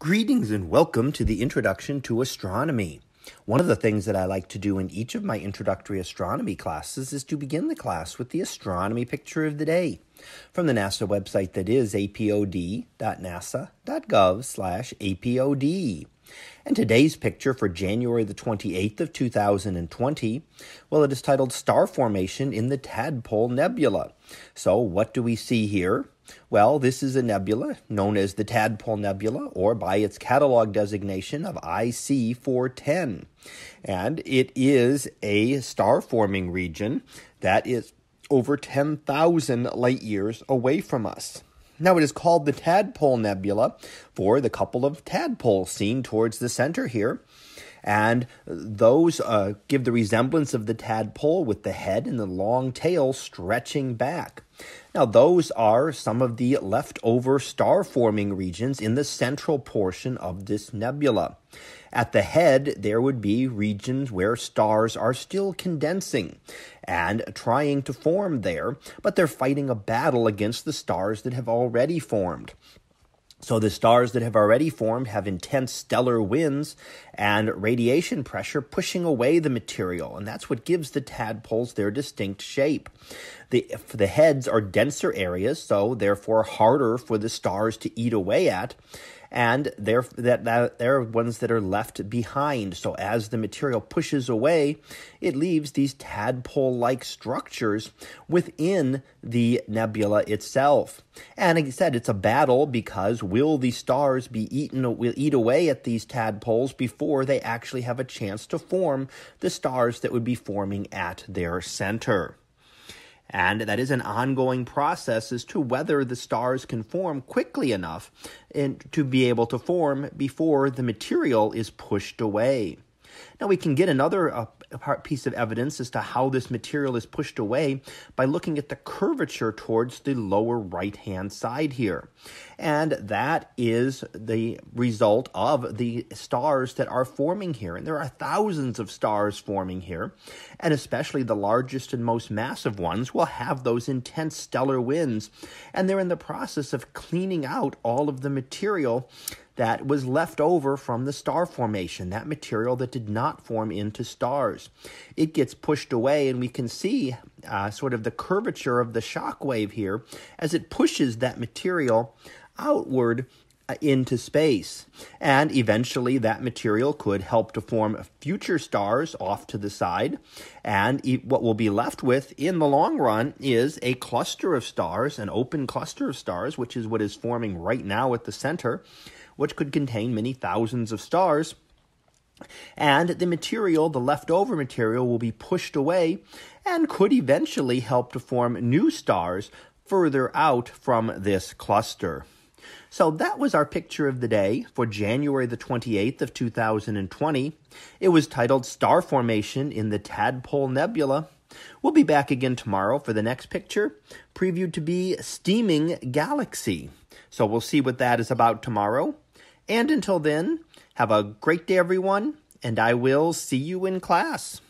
Greetings and welcome to the Introduction to Astronomy. One of the things that I like to do in each of my introductory astronomy classes is to begin the class with the astronomy picture of the day from the NASA website, that is apod.nasa.gov/apod. And today's picture for January the 28th of 2020, well, it is titled Star Formation in the Tadpole Nebula. So what do we see here? Well, this is a nebula known as the Tadpole Nebula, or by its catalog designation of IC 410. And it is a star-forming region that is over 10,000 light years away from us. Now, it is called the Tadpole Nebula for the couple of tadpoles seen towards the center here. And those give the resemblance of the tadpole, with the head and the long tail stretching back. Now, those are some of the leftover star-forming regions in the central portion of this nebula. At the head, there would be regions where stars are still condensing and trying to form there, but they're fighting a battle against the stars that have already formed. So the stars that have already formed have intense stellar winds and radiation pressure pushing away the material, and that's what gives the tadpoles their distinct shape. The heads are denser areas, so therefore harder for the stars to eat away at, and they're ones that are left behind. So as the material pushes away, it leaves these tadpole-like structures within the nebula itself. And like I said, it's a battle, because will the stars eat away at these tadpoles before they actually have a chance to form the stars that would be forming at their center? And that is an ongoing process as to whether the stars can form quickly enough and to be able to form before the material is pushed away. Now, we can get another piece of evidence as to how this material is pushed away by looking at the curvature towards the lower right-hand side here. And that is the result of the stars that are forming here. And there are thousands of stars forming here. And especially the largest and most massive ones will have those intense stellar winds. And they're in the process of cleaning out all of the material that was left over from the star formation, that material that did not form into stars. It gets pushed away, and we can see sort of the curvature of the shock wave here as it pushes that material outward into space. And eventually that material could help to form future stars off to the side. And what we'll be left with in the long run is a cluster of stars, an open cluster of stars, which is what is forming right now at the center, which could contain many thousands of stars. And the material, the leftover material, will be pushed away and could eventually help to form new stars further out from this cluster. So that was our picture of the day for January the 28th of 2020. It was titled Star Formation in the Tadpole Nebula. We'll be back again tomorrow for the next picture, previewed to be Steaming Galaxy. So we'll see what that is about tomorrow. And until then, have a great day, everyone, and I will see you in class.